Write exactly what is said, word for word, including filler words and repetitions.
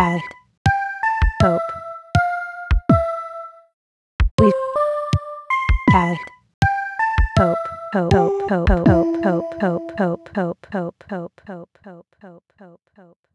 had hope. We had hope, hope, hope, hope, hope, hope, hope, hope, hope, hope, hope, hope, hope, hope, hope.